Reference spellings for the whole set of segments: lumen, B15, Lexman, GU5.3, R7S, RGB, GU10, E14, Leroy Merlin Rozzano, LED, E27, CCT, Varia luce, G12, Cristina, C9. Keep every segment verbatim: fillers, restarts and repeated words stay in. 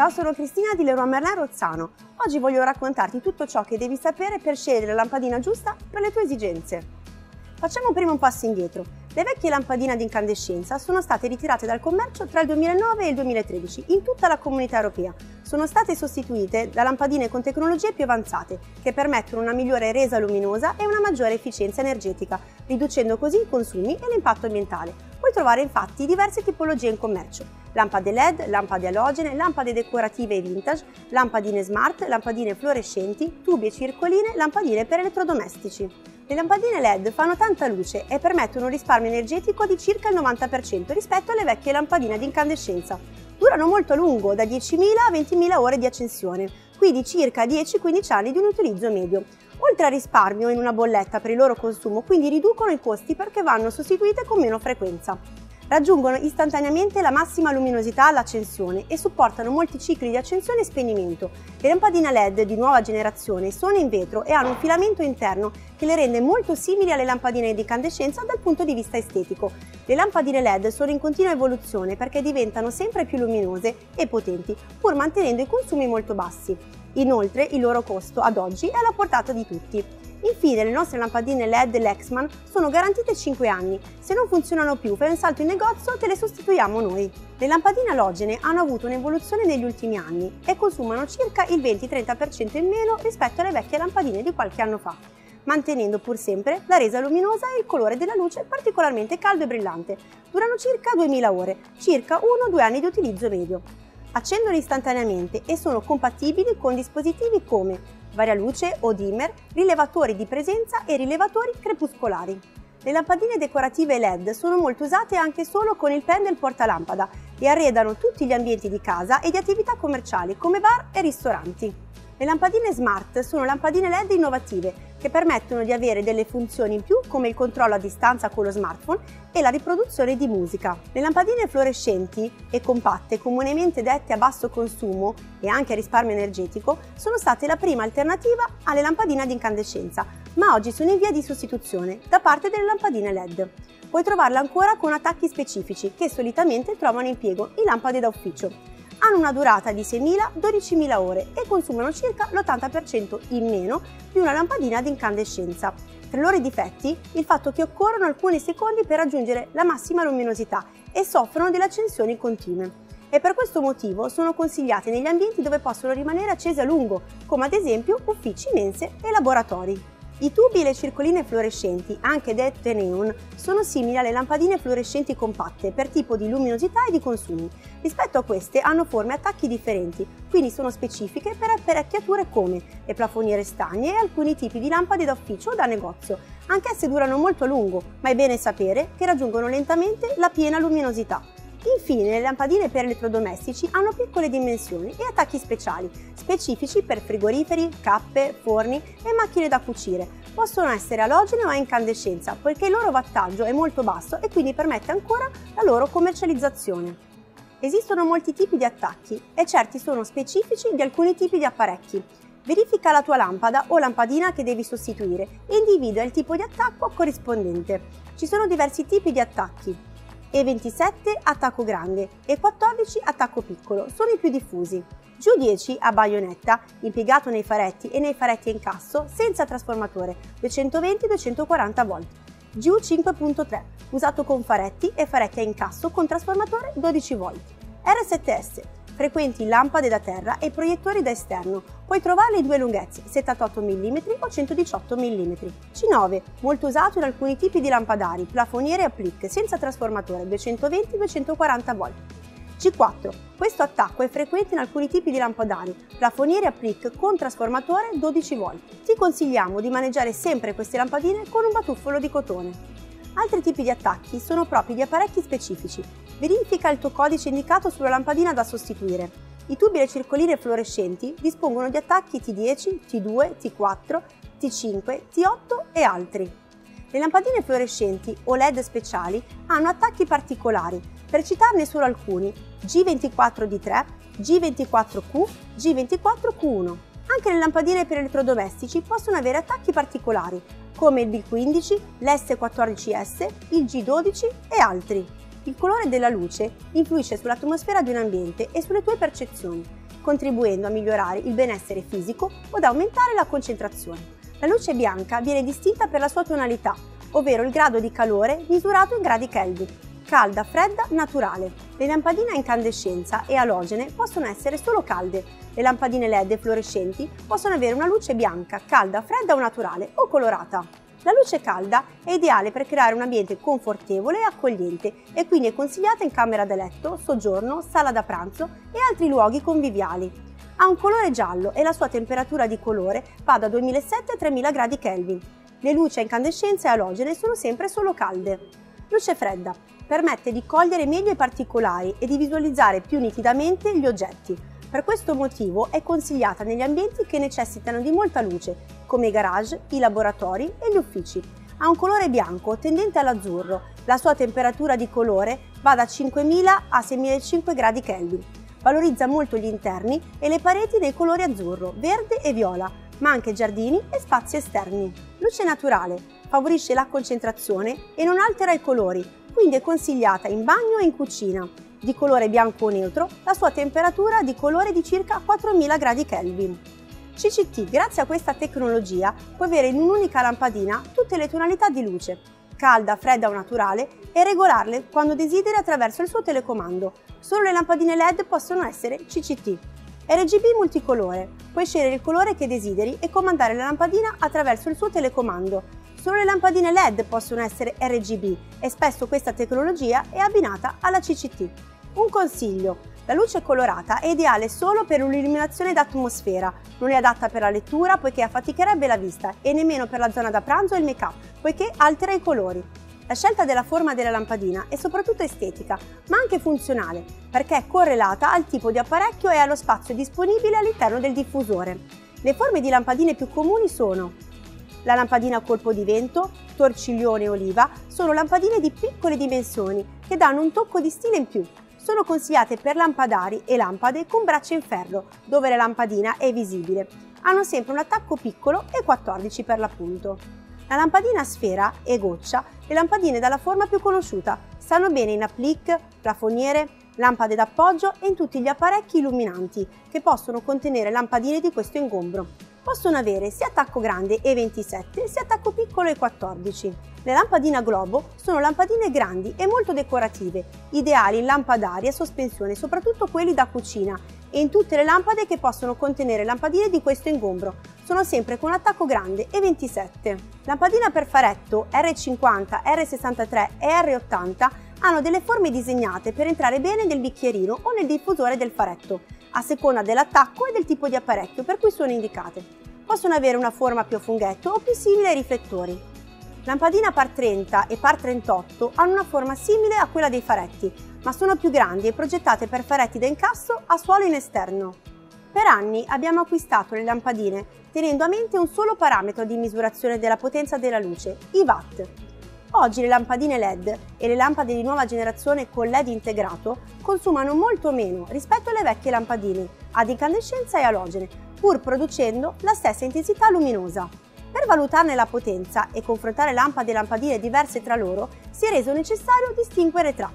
Ciao, sono Cristina di Leroy Merlin Rozzano. Oggi voglio raccontarti tutto ciò che devi sapere per scegliere la lampadina giusta per le tue esigenze. Facciamo prima un passo indietro. Le vecchie lampadine ad incandescenza sono state ritirate dal commercio tra il duemilanove e il duemilatredici in tutta la comunità europea. Sono state sostituite da lampadine con tecnologie più avanzate che permettono una migliore resa luminosa e una maggiore efficienza energetica, riducendo così i consumi e l'impatto ambientale. Puoi trovare infatti diverse tipologie in commercio: lampade L E D, lampade alogene, lampade decorative e vintage, lampadine smart, lampadine fluorescenti, tubi e circoline, lampadine per elettrodomestici. Le lampadine L E D fanno tanta luce e permettono un risparmio energetico di circa il novanta per cento rispetto alle vecchie lampadine ad incandescenza. Durano molto a lungo, da diecimila a ventimila ore di accensione, quindi circa dieci quindici anni di un utilizzo medio. Oltre al risparmio in una bolletta per il loro consumo, quindi riducono i costi perché vanno sostituite con meno frequenza. Raggiungono istantaneamente la massima luminosità all'accensione e supportano molti cicli di accensione e spegnimento. Le lampadine L E D di nuova generazione sono in vetro e hanno un filamento interno che le rende molto simili alle lampadine di incandescenza dal punto di vista estetico. Le lampadine L E D sono in continua evoluzione perché diventano sempre più luminose e potenti, pur mantenendo i consumi molto bassi. Inoltre, il loro costo ad oggi è alla portata di tutti. Infine, le nostre lampadine L E D Lexman sono garantite cinque anni. Se non funzionano più, fai un salto in negozio, te le sostituiamo noi. Le lampadine alogene hanno avuto un'evoluzione negli ultimi anni e consumano circa il venti trenta per cento in meno rispetto alle vecchie lampadine di qualche anno fa, mantenendo pur sempre la resa luminosa e il colore della luce particolarmente caldo e brillante. Durano circa duemila ore, circa uno due anni di utilizzo medio. Accendono istantaneamente e sono compatibili con dispositivi come Varia luce o dimmer, rilevatori di presenza e rilevatori crepuscolari. Le lampadine decorative L E D sono molto usate anche solo con il pendel portalampada e arredano tutti gli ambienti di casa e di attività commerciali come bar e ristoranti. Le lampadine smart sono lampadine L E D innovative che permettono di avere delle funzioni in più come il controllo a distanza con lo smartphone e la riproduzione di musica. Le lampadine fluorescenti e compatte, comunemente dette a basso consumo e anche a risparmio energetico, sono state la prima alternativa alle lampadine ad incandescenza, ma oggi sono in via di sostituzione da parte delle lampadine L E D. Puoi trovarla ancora con attacchi specifici che solitamente trovano impiego in lampade da ufficio. Hanno una durata di seimila dodicimila ore e consumano circa l'ottanta per cento in meno di una lampadina ad incandescenza. Tra i loro difetti, il fatto che occorrono alcuni secondi per raggiungere la massima luminosità e soffrono delle accensioni continue. E per questo motivo sono consigliate negli ambienti dove possono rimanere accese a lungo, come ad esempio uffici, mense e laboratori. I tubi e le circoline fluorescenti, anche dette neon, sono simili alle lampadine fluorescenti compatte per tipo di luminosità e di consumi. Rispetto a queste hanno forme e attacchi differenti, quindi sono specifiche per apparecchiature come le plafoniere stagne e alcuni tipi di lampade da ufficio o da negozio. Anch'esse durano molto a lungo, ma è bene sapere che raggiungono lentamente la piena luminosità. Infine, le lampadine per elettrodomestici hanno piccole dimensioni e attacchi speciali, specifici per frigoriferi, cappe, forni e macchine da cucire. Possono essere alogene o a incandescenza, poiché il loro wattaggio è molto basso e quindi permette ancora la loro commercializzazione. Esistono molti tipi di attacchi e certi sono specifici di alcuni tipi di apparecchi. Verifica la tua lampada o lampadina che devi sostituire e individua il tipo di attacco corrispondente. Ci sono diversi tipi di attacchi. E ventisette attacco grande, E quattordici attacco piccolo sono i più diffusi. G U dieci a baionetta, impiegato nei faretti e nei faretti a incasso senza trasformatore, duecentoventi duecentoquaranta volt. G U cinque punto tre, usato con faretti e faretti a incasso con trasformatore dodici volt. R sette S, frequenti lampade da terra e proiettori da esterno, puoi trovarle in due lunghezze, settantotto millimetri o centodiciotto millimetri. C nove, molto usato in alcuni tipi di lampadari, plafoniere e applique senza trasformatore, duecentoventi duecentoquaranta volt. G quattro, questo attacco è frequente in alcuni tipi di lampadari, plafoniere e applique con trasformatore dodici volt. Ti consigliamo di maneggiare sempre queste lampadine con un batuffolo di cotone. Altri tipi di attacchi sono propri di apparecchi specifici. Verifica il tuo codice indicato sulla lampadina da sostituire. I tubi e le circoline fluorescenti dispongono di attacchi T dieci, T due, T quattro, T cinque, T otto e altri. Le lampadine fluorescenti o L E D speciali hanno attacchi particolari, per citarne solo alcuni: G ventiquattro D tre, G ventiquattro Q, G ventiquattro Q uno. Anche le lampadine per elettrodomestici possono avere attacchi particolari, come il B quindici, l'S quattordici S, il G dodici e altri. Il colore della luce influisce sull'atmosfera di un ambiente e sulle tue percezioni. contribuendo a migliorare il benessere fisico o ad aumentare la concentrazione. La luce bianca viene distinta per la sua tonalità, ovvero il grado di calore misurato in gradi Kelvin, calda, fredda, naturale. Le lampadine a incandescenza e alogene possono essere solo calde. Le lampadine L E D fluorescenti possono avere una luce bianca, calda, fredda o naturale o colorata. La luce calda è ideale per creare un ambiente confortevole e accogliente e quindi è consigliata in camera da letto, soggiorno, sala da pranzo e altri luoghi conviviali. Ha un colore giallo e la sua temperatura di colore va da duemilasette a tremila gradi Kelvin. Le luci a incandescenza e alogene sono sempre solo calde. Luce fredda permette di cogliere meglio i particolari e di visualizzare più nitidamente gli oggetti. Per questo motivo è consigliata negli ambienti che necessitano di molta luce, come i garage, i laboratori e gli uffici. Ha un colore bianco tendente all'azzurro, la sua temperatura di colore va da cinquemila a seimilacinquecento gradi Kelvin. Valorizza molto gli interni e le pareti dei colori azzurro, verde e viola, ma anche giardini e spazi esterni. Luce naturale, favorisce la concentrazione e non altera i colori, quindi è consigliata in bagno e in cucina. Di colore bianco neutro, la sua temperatura di colore di circa quattromila gradi Kelvin. C C T, grazie a questa tecnologia, può avere in un'unica lampadina tutte le tonalità di luce, calda, fredda o naturale, e regolarle quando desideri attraverso il suo telecomando. Solo le lampadine L E D possono essere C C T. R G B multicolore, puoi scegliere il colore che desideri e comandare la lampadina attraverso il suo telecomando. Solo le lampadine L E D possono essere R G B e spesso questa tecnologia è abbinata alla C C T. Un consiglio: la luce colorata è ideale solo per un'illuminazione d'atmosfera, non è adatta per la lettura poiché affaticherebbe la vista e nemmeno per la zona da pranzo e il make-up poiché altera i colori. La scelta della forma della lampadina è soprattutto estetica, ma anche funzionale, perché è correlata al tipo di apparecchio e allo spazio disponibile all'interno del diffusore. Le forme di lampadine più comuni sono la lampadina a colpo di vento, torciglione e oliva, sono lampadine di piccole dimensioni che danno un tocco di stile in più. Sono consigliate per lampadari e lampade con braccia in ferro, dove la lampadina è visibile. Hanno sempre un attacco piccolo e quattordici per l'appunto. La lampadina a sfera e goccia, le lampadine dalla forma più conosciuta, stanno bene in applique, plafoniere, lampade d'appoggio e in tutti gli apparecchi illuminanti che possono contenere lampadine di questo ingombro. Possono avere sia attacco grande E ventisette sia attacco piccolo E quattordici. Le lampadine a globo sono lampadine grandi e molto decorative, ideali in lampadari a sospensione, soprattutto quelli da cucina, e in tutte le lampade che possono contenere lampadine di questo ingombro. Sono sempre con attacco grande E ventisette. Lampadina per faretto R cinquanta, R sessantatré e R ottanta hanno delle forme disegnate per entrare bene nel bicchierino o nel diffusore del faretto, a seconda dell'attacco e del tipo di apparecchio per cui sono indicate. Possono avere una forma più a funghetto o più simile ai riflettori. Lampadina PAR trenta e PAR trentotto hanno una forma simile a quella dei faretti, ma sono più grandi e progettate per faretti da incasso a suolo in esterno. Per anni abbiamo acquistato le lampadine tenendo a mente un solo parametro di misurazione della potenza della luce, i watt. Oggi le lampadine L E D e le lampade di nuova generazione con L E D integrato consumano molto meno rispetto alle vecchie lampadine ad incandescenza e alogene, pur producendo la stessa intensità luminosa. Per valutarne la potenza e confrontare lampade e lampadine diverse tra loro si è reso necessario distinguere tra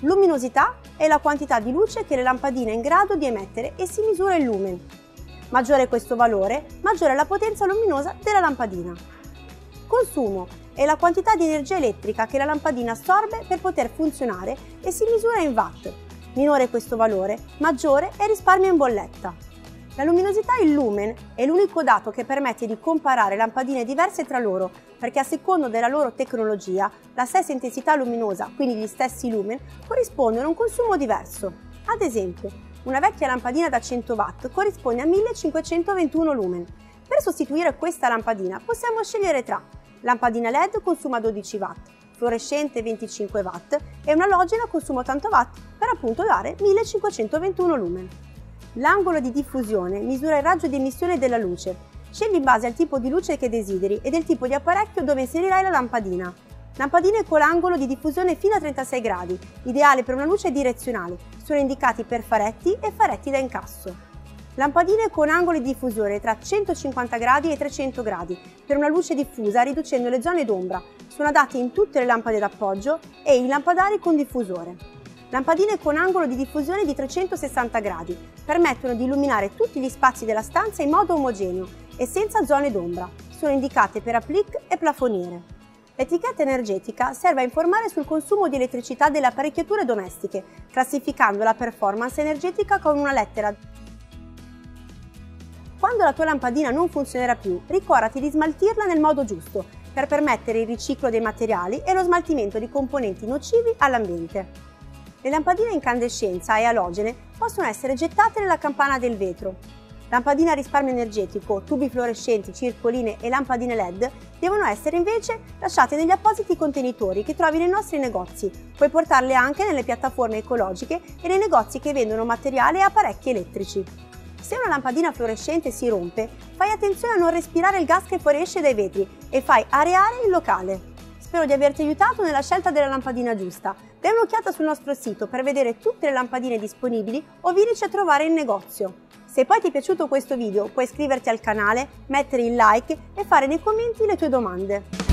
luminosità è la quantità di luce che le lampadine è in grado di emettere e si misura il lumen. Maggiore questo valore, maggiore è la potenza luminosa della lampadina. Consumo è la quantità di energia elettrica che la lampadina assorbe per poter funzionare e si misura in watt. Minore questo valore, maggiore è il risparmio in bolletta. La luminosità in lumen è l'unico dato che permette di comparare lampadine diverse tra loro, perché a seconda della loro tecnologia, la stessa intensità luminosa, quindi gli stessi lumen, corrispondono a un consumo diverso. Ad esempio, una vecchia lampadina da cento watt corrisponde a millecinquecentoventuno lumen. Per sostituire questa lampadina possiamo scegliere tra lampadina L E D consuma dodici watt, fluorescente venticinque watt e una alogena consuma ottanta watt per appunto dare millecinquecentoventuno lumen. L'angolo di diffusione misura il raggio di emissione della luce. Scegli in base al tipo di luce che desideri e del tipo di apparecchio dove inserirai la lampadina. Lampadine con l'angolo di diffusione fino a trentasei gradi, ideale per una luce direzionale, sono indicati per faretti e faretti da incasso. Lampadine con angoli di diffusione tra centocinquanta gradi e trecento gradi, per una luce diffusa riducendo le zone d'ombra, sono adatti in tutte le lampade d'appoggio e in lampadari con diffusore. Lampadine con angolo di diffusione di trecentosessanta gradi permettono di illuminare tutti gli spazi della stanza in modo omogeneo e senza zone d'ombra. Sono indicate per applique e plafoniere. L'etichetta energetica serve a informare sul consumo di elettricità delle apparecchiature domestiche, classificando la performance energetica con una lettera. Quando la tua lampadina non funzionerà più, ricordati di smaltirla nel modo giusto, per permettere il riciclo dei materiali e lo smaltimento di componenti nocivi all'ambiente. Le lampadine a incandescenza e alogene possono essere gettate nella campana del vetro. Lampadine a risparmio energetico, tubi fluorescenti, circoline e lampadine L E D devono essere invece lasciate negli appositi contenitori che trovi nei nostri negozi. Puoi portarle anche nelle piattaforme ecologiche e nei negozi che vendono materiale e apparecchi elettrici. Se una lampadina fluorescente si rompe, fai attenzione a non respirare il gas che fuoriesce dai vetri e fai areare il locale. Spero di averti aiutato nella scelta della lampadina giusta. Dai un'occhiata sul nostro sito per vedere tutte le lampadine disponibili o vienici a trovare in negozio. Se poi ti è piaciuto questo video, puoi iscriverti al canale, mettere il like e fare nei commenti le tue domande.